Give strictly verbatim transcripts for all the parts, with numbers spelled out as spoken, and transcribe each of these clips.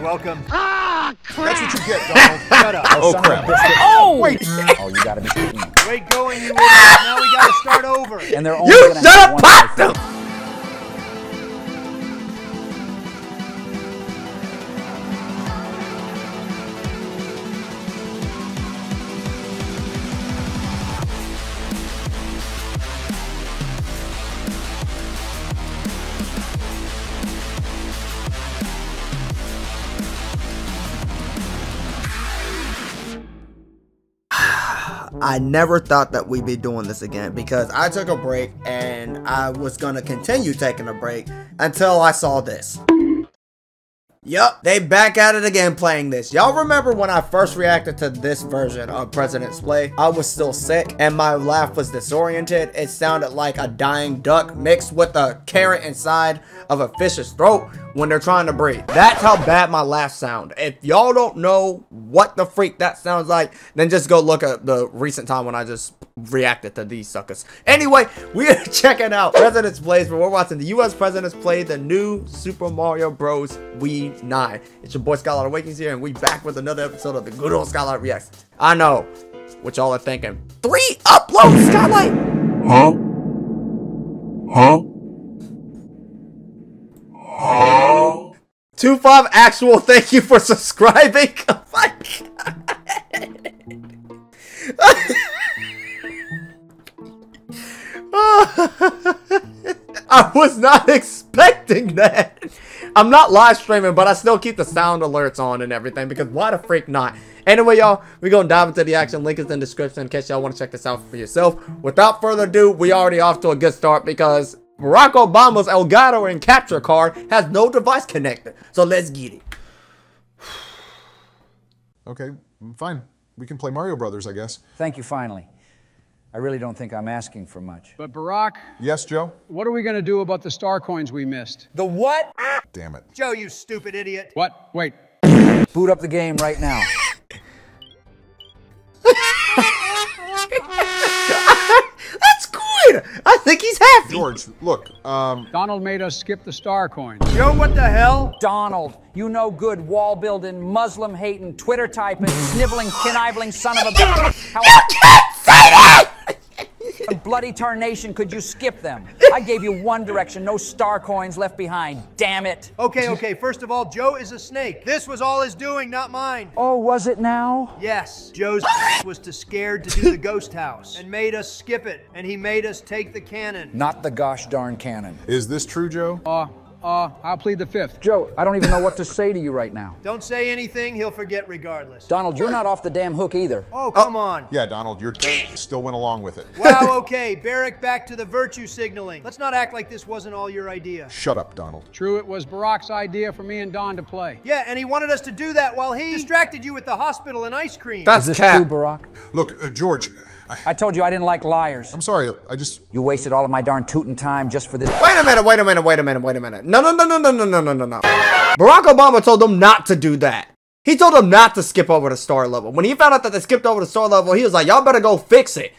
You're welcome. Ah, crap! That's what you get, Donald. Shut up. Oh, oh crap. Oh! Wait. Oh, you gotta be kidding me. Great going, you idiot. Now we gotta start over. And they're only you shut up, pop them! I never thought that we'd be doing this again because I took a break and I was gonna continue taking a break until I saw this. Yup, they back at it again playing this. Y'all remember when I first reacted to this version of President's Play? I was still sick and my laugh was disoriented. It sounded like a dying duck mixed with a carrot inside of a fish's throat when they're trying to breathe. That's how bad my laugh sound. If y'all don't know what the freak that sounds like, then just go look at the recent time when I just reacted to these suckers. Anyway, we are checking out President's Plays, where we're watching the U S President's Play, the new Super Mario Bros. Wii nine. It's your boy Skylight Awakens here, and we back with another episode of the good old Skylight Reacts. I know what y'all are thinking. Three uploads, Skylight. Huh? Huh? Huh? Two five actual. Thank you for subscribing. Oh my God. I was not expecting that. I'm not live streaming, but I still keep the sound alerts on and everything because why the freak not? Anyway, y'all, we're going to dive into the action. Link is in the description in case y'all want to check this out for yourself. Without further ado, we already off to a good start because Barack Obama's Elgato and capture card has no device connector. So let's get it. Okay, fine. We can play Mario Brothers, I guess. Thank you, finally. I really don't think I'm asking for much. But Barack. Yes, Joe? What are we gonna do about the star coins we missed? The what? Damn it. Joe, you stupid idiot. What? Wait. Boot up the game right now. That's good. I think he's happy. George, look, um... Donald made us skip the star coins. Joe, what the hell? Donald, you no good wall-building, Muslim-hating, Twitter-typing, sniveling, conniving son of a bitch. How I bloody tarnation, could you skip them? I gave you one direction, no star coins left behind, damn it. Okay, okay, first of all, Joe is a snake. This was all his doing, not mine. Oh, was it now? Yes, Joe's was too scared to do the ghost house and made us skip it, and he made us take the cannon. Not the gosh darn cannon. Is this true, Joe? Uh, uh, I'll plead the fifth. Joe, I don't even know what to say to you right now. Don't say anything, he'll forget regardless. Donald, you're not off the damn hook either. Oh, come oh. on. Yeah, Donald, you're still went along with it. Wow, okay, Barrack back to the virtue signaling. Let's not act like this wasn't all your idea. Shut up, Donald. True, it was Barack's idea for me and Don to play. Yeah, and he wanted us to do that while he distracted you with the hospital and ice cream. That's Is this true, Barack? Look, uh, George. I, I told you I didn't like liars. I'm sorry, I just... You wasted all of my darn tootin' time just for this... Wait a minute, wait a minute, wait a minute, wait a minute. No, no, no, no, no, no, no, no, no. Barack Obama told them not to do that. He told them not to skip over the star level. When he found out that they skipped over the star level, he was like, y'all better go fix it.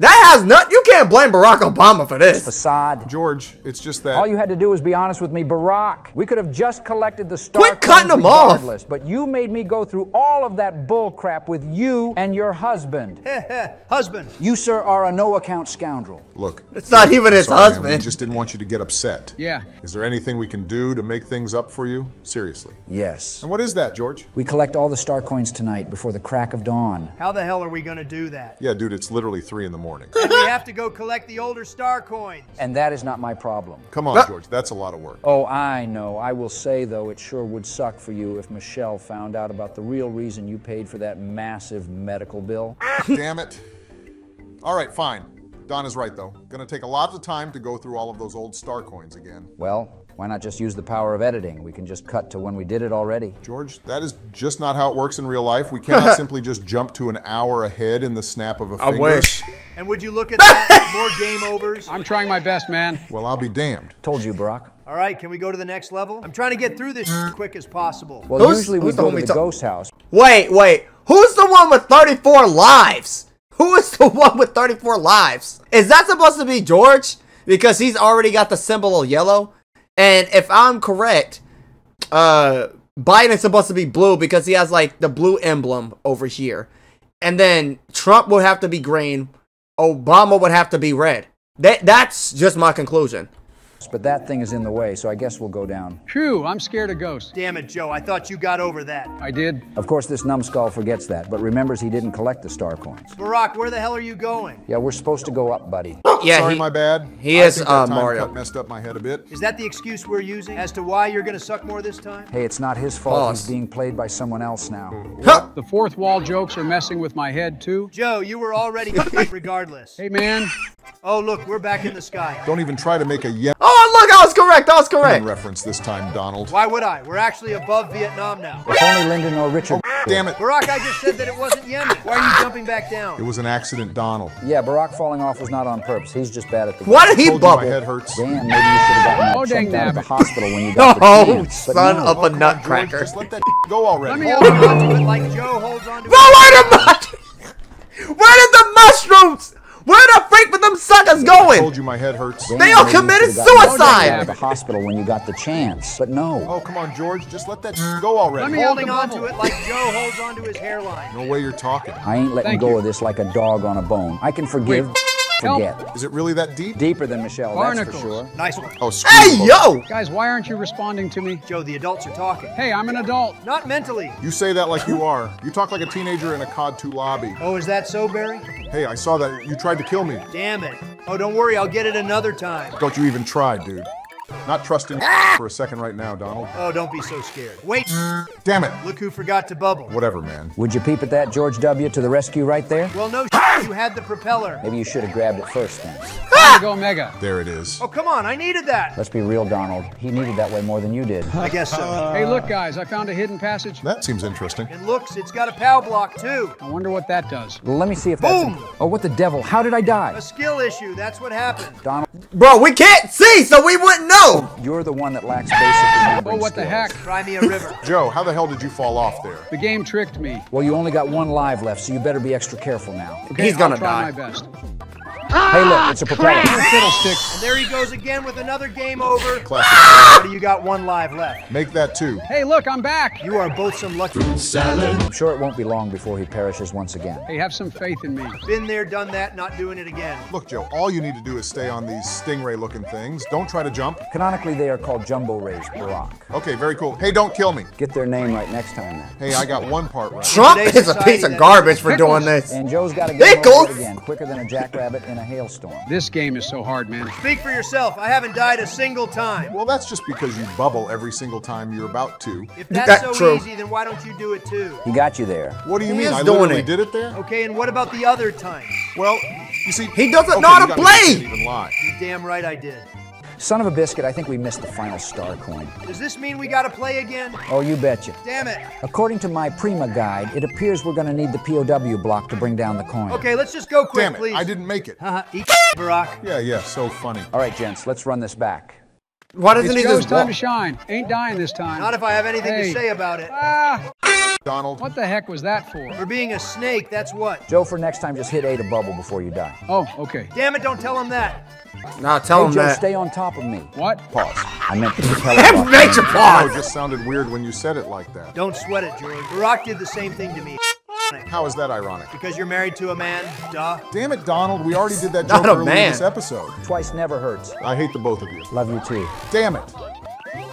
That has nothing... You can't blame Barack Obama for this. Facade. George, it's just that... All you had to do was be honest with me, Barack. We could have just collected the star... Quit cutting them off! But you made me go through all of that bull crap with you and your husband. Husband. You, sir, are a no-account scoundrel. Look... It's not even his sorry, husband. Man, we just didn't want you to get upset. Yeah. Is there anything we can do to make things up for you? Seriously. Yes. And what is that, George? We collect all the star coins tonight before the crack of dawn. How the hell are we gonna do that? Yeah, dude, it's literally three in the morning. Morning. And we have to go collect the older star coins. And that is not my problem. Come on, George, that's a lot of work. Oh, I know. I will say, though, it sure would suck for you if Michelle found out about the real reason you paid for that massive medical bill. Damn it. All right, fine. Don is right, though. Gonna take a lot of time to go through all of those old star coins again. Well... Why not just use the power of editing? We can just cut to when we did it already. George, that is just not how it works in real life. We cannot simply just jump to an hour ahead in the snap of a finger. I wish. And would you look at that? More game overs. I'm trying my best, man. Well, I'll be damned. Told you, Barack. All right, can we go to the next level? I'm trying to get through this as quick as possible. Well, who's, usually we go to the ghost house. Wait, wait. Who's the one with thirty-four lives? Who is the one with thirty-four lives? Is that supposed to be George? Because he's already got the symbol of yellow. And if I'm correct, uh, Biden's supposed to be blue because he has like the blue emblem over here. And then Trump would have to be green. Obama would have to be red. That that's just my conclusion. But that thing is in the way, so I guess we'll go down. Phew, I'm scared of ghosts. Damn it, Joe, I thought you got over that. I did. Of course, this numbskull forgets that, but remembers he didn't collect the star coins. Barack, where the hell are you going? Yeah, we're supposed to go up, buddy. Yeah, sorry, he, my bad. He I is think uh, that time Mario. Cut messed up my head a bit. Is that the excuse we're using as to why you're going to suck more this time? Hey, it's not his fault. Pause. He's being played by someone else now. Huh. The fourth wall jokes are messing with my head, too. Joe, you were already regardless. Hey, man. Oh, look, we're back in the sky. Don't even try to make a yeah. Oh, look, I was correct, I was correct. In reference this time, Donald. Why would I? We're actually above Vietnam now. If only Lyndon or Richard. Oh, damn it. Barack, I just said that it wasn't Yemen. Why are you jumping back down? It was an accident, Donald. Yeah, Barack falling off was not on purpose. He's just bad at the Why did he bubble? My head hurts. Dan, maybe you should have gotten that oh, checked dang out at the hospital when you got oh, the Oh, son no. of a oh, nutcracker. George, just let that go already. Let me hold on to it like Joe holds on to it. Where did the mushrooms? Where the freak were them suckers going? I told you my head hurts. They all committed suicide. At the hospital when you got the chance, but no. Oh, come on, George, just let that go already. I'm holding on to it like Joe holds onto his hairline. No way you're talking. I ain't letting Thank go you. of this like a dog on a bone. I can forgive, Wait. forget. Help. Is it really that deep? Deeper than Michelle, Barnacles. that's for sure. Nice one. Oh, hey, yo! Guys, why aren't you responding to me? Joe, the adults are talking. Hey, I'm an adult. Not mentally. You say that like you are. You talk like a teenager in a C O D two lobby. Oh, is that so, Barry? Hey, I saw that. You tried to kill me. Damn it. Oh, don't worry. I'll get it another time. Don't you even try, dude. Not trusting for a second right now, Donald. Oh, don't be so scared. Wait. Damn it. Look who forgot to bubble. Whatever, man. Would you peep at that, George W., to the rescue right there? Well, no you had the propeller. Maybe you should have grabbed it first, then. There you go, Mega. There it is. Oh, come on. I needed that. Let's be real, Donald. He needed that way more than you did. I guess so. Uh, hey, look, guys. I found a hidden passage. That seems interesting. It looks. It's got a POW block, too. I wonder what that does. Let me see if that's... Boom! Oh, what the devil? How did I die? A skill issue. That's what happened. Donald... Bro, we can't see, so we wouldn't know. You're the one that lacks basic... Oh, what the heck? Cry me a river. Joe, how the hell did you fall off there? The game tricked me. Well, you only got one live left, so you better be extra careful now. Okay. He's gonna die. My best. Ah, hey, look, it's a propeller. And there he goes again with another game over. Classic. You got one live left. Make that two. Hey, look, I'm back. You are both some lucky salad. I'm sure it won't be long before he perishes once again. Hey, have some faith in me. Been there, done that, not doing it again. Look, Joe, all you need to do is stay on these stingray-looking things. Don't try to jump. Canonically, they are called jumbo rays, Barack. Okay, very cool. Hey, don't kill me. Get their name right next time, then. Hey, I got one part right. Trump is a piece of garbage for doing this. And Joe's got to get over it again quicker than a jackrabbit in a hailstorm. This game is so hard, man. Speak for yourself. I haven't died a single time. Well, that's just because you bubble every single time you're about to. If that's, that's so true. easy, then why don't you do it too? He got you there. What do you he mean? I literally it. did it there? Okay, and what about the other time? Well, you see... He doesn't okay, know how to play! Even lie. You're damn right I did. Son of a biscuit, I think we missed the final star coin. Does this mean we gotta play again? Oh, you betcha. Damn it. According to my Prima guide, it appears we're gonna need the P O W block to bring down the coin. Okay, let's just go quick, Damn it. please. I didn't make it. Haha, eat Barack. Yeah, yeah, so funny. All right, gents, let's run this back. Why doesn't he just It's Joe's time to shine. Ain't dying this time. Not if I have anything hey. to say about it. Ah. Donald. What the heck was that for? For being a snake, that's what. Joe, for next time, just hit A to bubble before you die. Oh, okay. Damn it, don't tell him that. Nah, tell hey, him Joe, that. stay on top of me. What? Pause. I meant to tell him. Major pause! It just sounded weird when you said it like that. Don't sweat it, George. Barack did the same thing to me. How is that ironic? Because you're married to a man, duh. Damn it, Donald, we already did that joke earlier in this episode. Twice never hurts. I hate the both of you. Love you too. Damn it.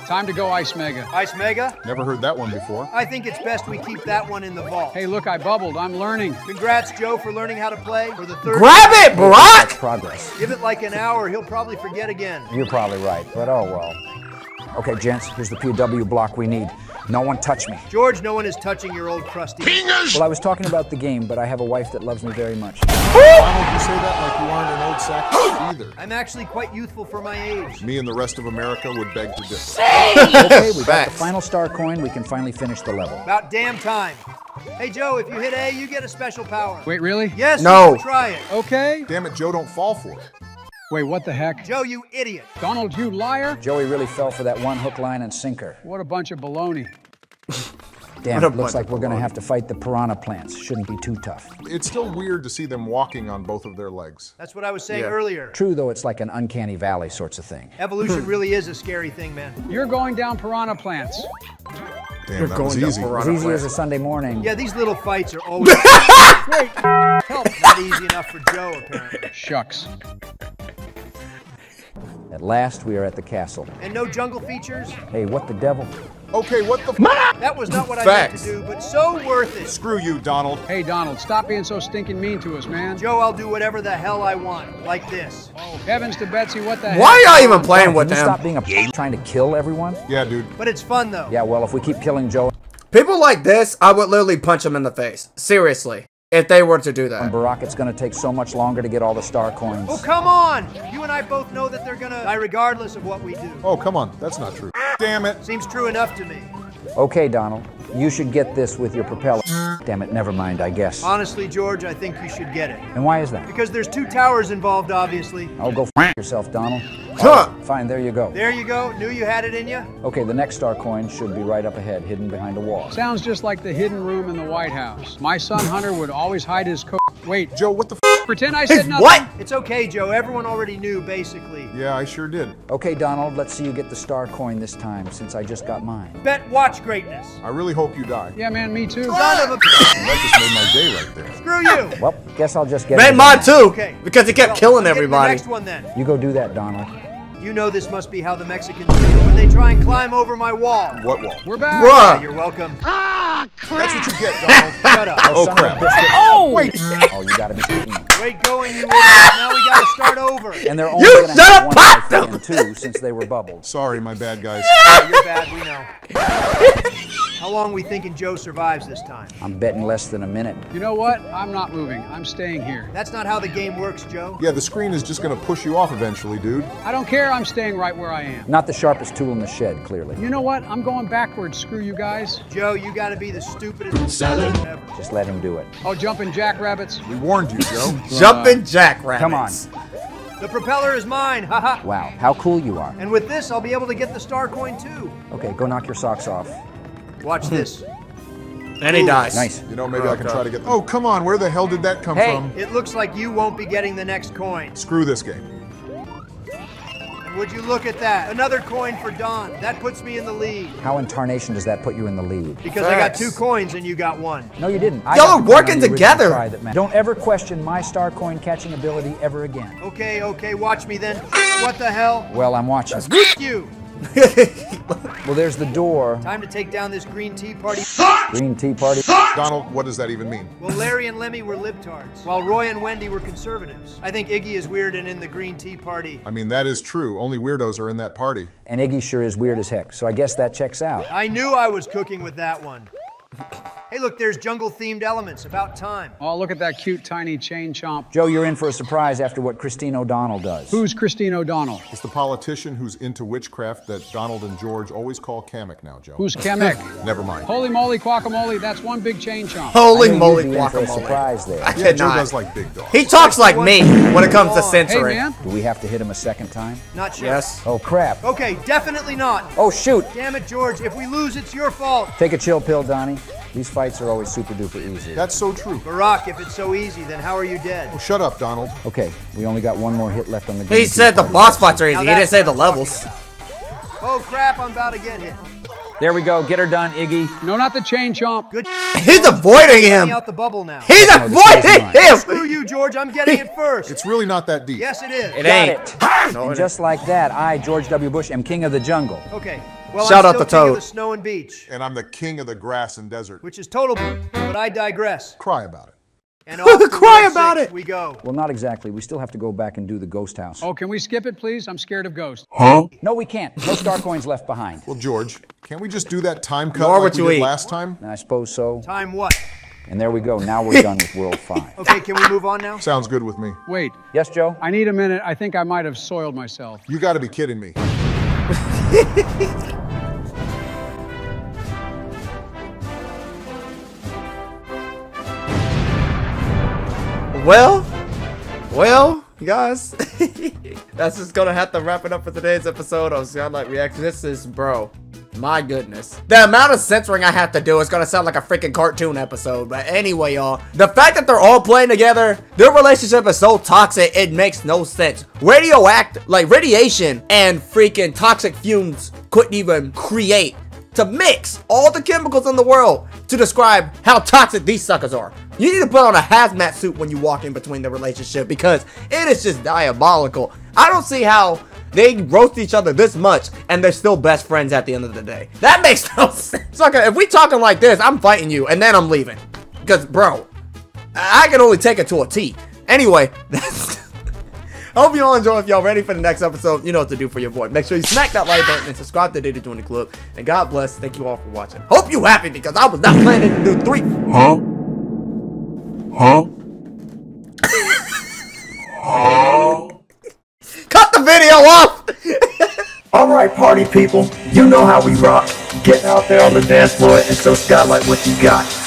Time to go Ice Mega. Ice Mega? Never heard that one before. I think it's best we keep that one in the vault. Hey, look, I bubbled. I'm learning. Congrats, Joe, for learning how to play for the third. Grab it, Barack! Progress. Give it like an hour. He'll probably forget again. You're probably right, but oh well. Okay, gents, here's the P O W block we need. No one touch me. George, no one is touching your old crusty. Fingers. Well, I was talking about the game, but I have a wife that loves me very much. Why don't you say that like you aren't an old sack either? I'm actually quite youthful for my age. Me and the rest of America would beg to differ. Okay, we got the final star coin. We can finally finish the level. About damn time. Hey, Joe, if you hit A, you get a special power. Wait, really? Yes, no. Try it. Okay. Damn it, Joe, don't fall for it. Wait, what the heck? Joe, you idiot. Donald, you liar. Joey really fell for that one hook, line, and sinker. What a bunch of baloney. Damn, it looks like we're going to have to fight the piranha plants. Shouldn't be too tough. It's still weird to see them walking on both of their legs. That's what I was saying yeah. earlier. True, though, it's like an uncanny valley sorts of thing. Evolution really is a scary thing, man. You're going down piranha plants. Damn, You're that going was to easy. It's easy as a Sunday morning. Yeah, these little fights are always great. Help, not easy enough for Joe, apparently. Shucks. At last, we are at the castle. And no jungle features? Hey, what the devil? Okay, what the f- That was not what Facts. I meant to do, but so worth it. Screw you, Donald. Hey, Donald, stop being so stinking mean to us, man. Joe, I'll do whatever the hell I want, like this. Oh, heavens to Betsy, what the hell? Why are you even playing Donald, with them? Stop being a f- trying to kill everyone? Yeah, dude. But it's fun, though. Yeah, well, if we keep killing Joe... People like this, I would literally punch them in the face. Seriously. If they were to do that. And Barack, it's gonna take so much longer to get all the star coins. Oh, come on! You and I both know that they're gonna die regardless of what we do. Oh, come on. That's not true. Damn it. Seems true enough to me. Okay, Donald. You should get this with your propeller. Damn it, never mind, I guess. Honestly, George, I think you should get it. And why is that? Because there's two towers involved, obviously. I'll go f yourself, Donald. Huh. Right, fine, there you go. There you go. Knew you had it in you. Okay, the next star coin should be right up ahead, hidden behind a wall. Sounds just like the hidden room in the White House. My son Hunter would always hide his coat. Wait, Joe, what the f? Pretend I said hey, nothing. What? It's okay, Joe. Everyone already knew, basically. Yeah, I sure did. Okay, Donald, let's see you get the star coin this time, since I just got mine. Bet watch greatness. I really hope you die. Yeah, man, me too. Son of a that just made my day right there. Screw you. Well, guess I'll just get it. Bet mine too, okay. Because he kept well, killing everybody. The next one, then. You go do that, Donald. You know this must be how the Mexicans do when they try and climb over my wall. What wall? We're back. Yeah, you're welcome. Ah, crap. That's what you get, Donald. Shut up. Oh, oh crap. Oh, wait. Oh, you gotta be kidding me. Great going, you idiots. Now we gotta start over. And they're only you gonna have popped one and two since they were bubbled. Sorry, my bad, guys. Oh, you're bad, we know. How long we thinking Joe survives this time? I'm betting less than a minute. You know what? I'm not moving. I'm staying here. That's not how the game works, Joe. Yeah, the screen is just gonna push you off eventually, dude. I don't care. I'm staying right where I am. Not the sharpest tool in the shed, clearly. You know what? I'm going backwards. Screw you guys. Joe, you gotta be the stupidest salad ever. Just let him do it. Oh, jumping jackrabbits. We warned you, Joe. Jumping jackrabbits. Come on. The propeller is mine. Haha. Wow, how cool you are. And with this, I'll be able to get the star coin too. Okay, go knock your socks off. Watch this. And he dies. Nice. You know, maybe oh, I can God. try to get them. Oh, come on. Where the hell did that come hey, from? It looks like you won't be getting the next coin. Screw this game. Would you look at that? Another coin for Don. That puts me in the lead. How in tarnation does that put you in the lead? Because Facts. I got two coins and you got one. No, you didn't. Y'all are working together. That Don't ever question my star coin catching ability ever again. Okay, okay, watch me then. What the hell? Well, I'm watching. That's you. Well, there's the door. Time to take down this green tea party. Green tea party. Donald, what does that even mean? Well, Larry and Lemmy were libtards, while Roy and Wendy were conservatives. I think Iggy is weird and in the green tea party. I mean, that is true. Only weirdos are in that party. And Iggy sure is weird as heck, so I guess that checks out. I knew I was cooking with that one. Hey, look, there's jungle-themed elements. About time. Oh, look at that cute, tiny chain chomp. Joe, you're in for a surprise after what Christine O'Donnell does. Who's Christine O'Donnell? It's the politician who's into witchcraft that Donald and George always call Kamek now, Joe. Who's Kamek? Never mind. Holy moly, guacamole, that's one big chain chomp. Holy moly, guacamole. I knew you'd be in for a surprise there. I yeah, Joe does like big dogs. He talks like me when it comes to censoring. Hey, man. Do we have to hit him a second time? Not sure. Yes. Oh, crap. Okay, definitely not. Oh, shoot. Damn it, George. If we lose, it's your fault. Take a chill pill, Donnie. These fights are always super duper easy. That's so true. Barack, if it's so easy, then how are you dead? Oh, shut up, Donald. Okay, we only got one more hit left on the game. He said the boss fights are easy. He didn't say the levels. Oh, crap, I'm about to get hit. There we go. Get her done, Iggy. No, not the chain chomp. Good. He's avoiding him. He's out the bubble now. He's no, avoiding him. Screw you, George. I'm getting it first. It's really not that deep. Yes, it is. It ain't. It. No, it just ain't. Like that, I, George W. Bush, am king of the jungle. Okay. Well, Shout I'm out the king toad. Of the snow and beach. And I'm the king of the grass and desert. Which is total but I digress. Cry about it. And Cry about it. We go. Well, not exactly. We still have to go back and do the ghost house. Oh, can we skip it, please? I'm scared of ghosts. Huh? No, we can't. No star coins left behind. Well, George, can't we just do that time cut like we did last time? I suppose so. Time what? And there we go. Now we're done with World five. Okay, can we move on now? Sounds good with me. Wait. Yes, Joe? I need a minute. I think I might have soiled myself. You got to be kidding me. Well, well, guys, that's just gonna have to wrap it up for today's episode of Skylight Reacts. This is, bro, my goodness. The amount of censoring I have to do is gonna sound like a freaking cartoon episode. But anyway, y'all, the fact that they're all playing together, their relationship is so toxic, it makes no sense. Radioact, like radiation and freaking toxic fumes couldn't even create to mix all the chemicals in the world to describe how toxic these suckers are. You need to put on a hazmat suit when you walk in between the relationship, because it is just diabolical. I don't see how they roast each other this much and they're still best friends at the end of the day. That makes no sense. Sucker, if we talking like this, I'm fighting you and then I'm leaving. Because, bro, I can only take it to a T. Anyway, that's... I hope you all enjoy. If y'all ready for the next episode, you know what to do for your boy. Make sure you smack that like button and subscribe to Daily Join the Club. And God bless. Thank you all for watching. Hope you happy, because I was not planning to do three. Huh? Huh? Huh? Cut the video off! Alright, party people. You know how we rock. Get out there on the dance floor and show Skylight what you got.